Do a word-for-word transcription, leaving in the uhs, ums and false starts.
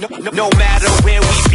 no, no, no matter where we